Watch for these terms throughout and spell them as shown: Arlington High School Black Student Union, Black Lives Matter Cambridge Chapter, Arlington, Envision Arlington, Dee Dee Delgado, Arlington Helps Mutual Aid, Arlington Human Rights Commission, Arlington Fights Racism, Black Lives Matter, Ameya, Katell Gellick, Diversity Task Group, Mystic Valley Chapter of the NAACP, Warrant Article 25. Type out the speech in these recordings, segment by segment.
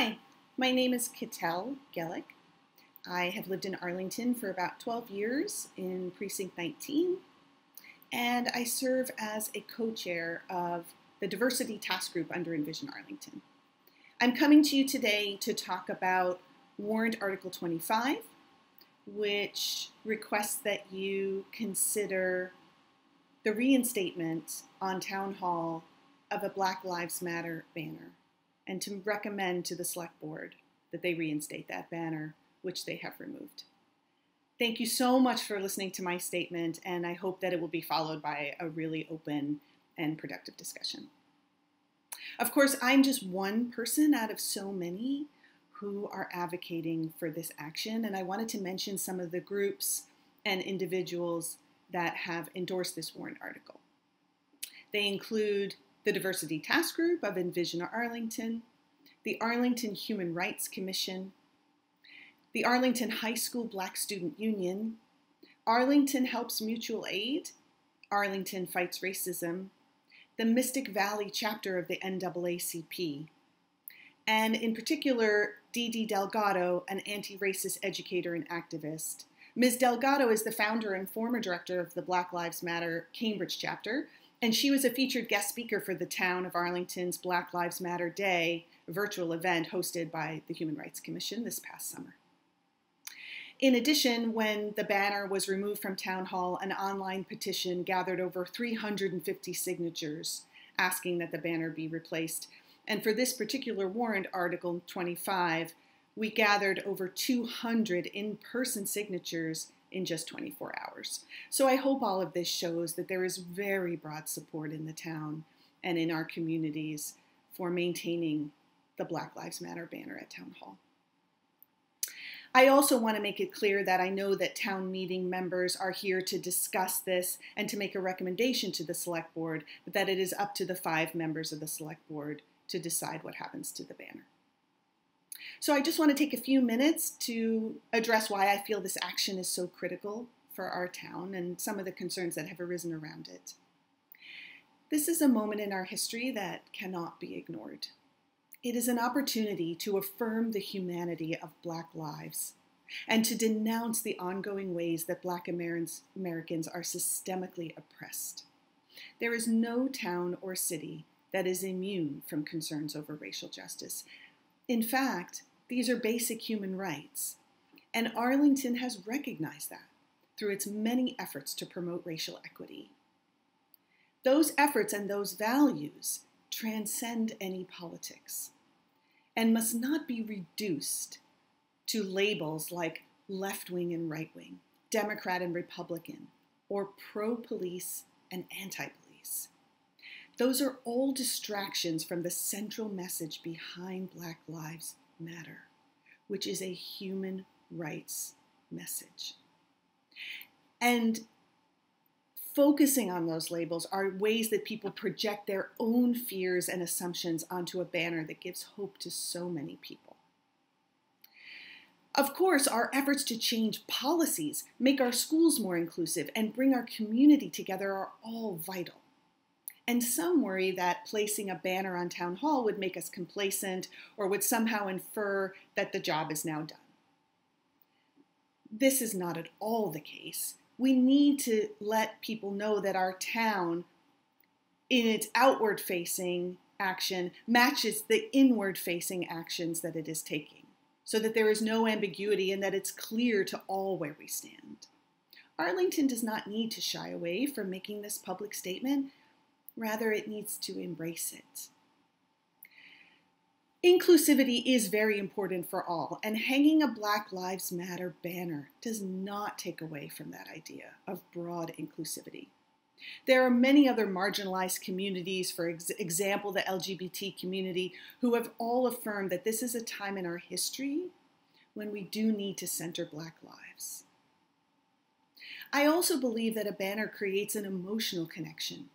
Hi, my name is Katell Gellick. I have lived in Arlington for about 12 years in Precinct 19, and I serve as a co-chair of the Diversity Task Group under Envision Arlington. I'm coming to you today to talk about Warrant Article 25, which requests that you consider the reinstatement on Town Hall of a Black Lives Matter banner, and to recommend to the Select Board that they reinstate that banner, which they have removed. Thank you so much for listening to my statement, and I hope that it will be followed by a really open and productive discussion. Of course, I'm just one person out of so many who are advocating for this action, and I wanted to mention some of the groups and individuals that have endorsed this warrant article. They include the Diversity Task Group of Envision Arlington, the Arlington Human Rights Commission, the Arlington High School Black Student Union, Arlington Helps Mutual Aid, Arlington Fights Racism, the Mystic Valley Chapter of the NAACP, and in particular, Dee Dee Delgado, an anti-racist educator and activist. Ms. Delgado is the founder and former director of the Black Lives Matter Cambridge Chapter, and she was a featured guest speaker for the town of Arlington's Black Lives Matter Day virtual event hosted by the Human Rights Commission this past summer. In addition, when the banner was removed from Town Hall, an online petition gathered over 350 signatures asking that the banner be replaced. And for this particular warrant, Article 25, we gathered over 200 in-person signatures in just 24 hours. So I hope all of this shows that there is very broad support in the town and in our communities for maintaining the Black Lives Matter banner at Town Hall. I also want to make it clear that I know that town meeting members are here to discuss this and to make a recommendation to the Select Board, but that it is up to the 5 members of the Select Board to decide what happens to the banner. So I just want to take a few minutes to address why I feel this action is so critical for our town and some of the concerns that have arisen around it. This is a moment in our history that cannot be ignored. It is an opportunity to affirm the humanity of Black lives and to denounce the ongoing ways that Black Americans are systemically oppressed. There is no town or city that is immune from concerns over racial justice. In fact, these are basic human rights, and Arlington has recognized that through its many efforts to promote racial equity. Those efforts and those values transcend any politics and must not be reduced to labels like left-wing and right-wing, Democrat and Republican, or pro-police and anti-police. Those are all distractions from the central message behind Black Lives Matter, which is a human rights message. And focusing on those labels are ways that people project their own fears and assumptions onto a banner that gives hope to so many people. Of course, our efforts to change policies, make our schools more inclusive, and bring our community together are all vital. And some worry that placing a banner on Town Hall would make us complacent or would somehow infer that the job is now done. This is not at all the case. We need to let people know that our town, in its outward-facing action, matches the inward-facing actions that it is taking, so that there is no ambiguity and that it's clear to all where we stand. Arlington does not need to shy away from making this public statement. Rather, it needs to embrace it. Inclusivity is very important for all, and hanging a Black Lives Matter banner does not take away from that idea of broad inclusivity. There are many other marginalized communities, for example, the LGBT community, who have all affirmed that this is a time in our history when we do need to center Black lives. I also believe that a banner creates an emotional connection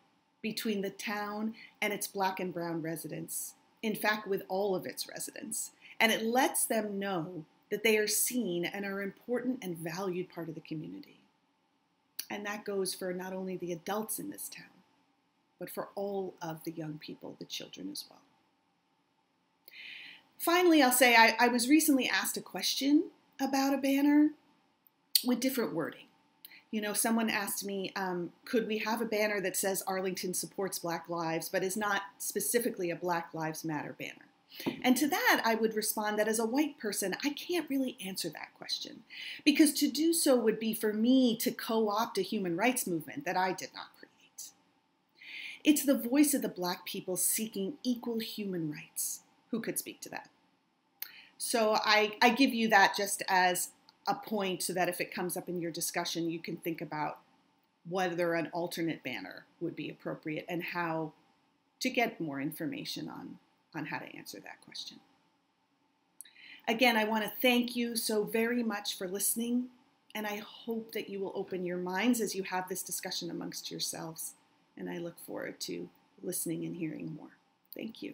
between the town and its Black and brown residents, in fact, with all of its residents. And it lets them know that they are seen and are important and valued part of the community. And that goes for not only the adults in this town, but for all of the young people, the children as well. Finally, I'll say I was recently asked a question about a banner with different wording. You know, someone asked me, could we have a banner that says Arlington supports Black lives, but is not specifically a Black Lives Matter banner? And to that, I would respond that as a white person, I can't really answer that question, because to do so would be for me to co-opt a human rights movement that I did not create. It's the voice of the Black people seeking equal human rights who could speak to that. So I give you that just as a point so that if it comes up in your discussion, you can think about whether an alternate banner would be appropriate and how to get more information on how to answer that question. Again, I want to thank you so very much for listening, and I hope that you will open your minds as you have this discussion amongst yourselves, and I look forward to listening and hearing more. Thank you.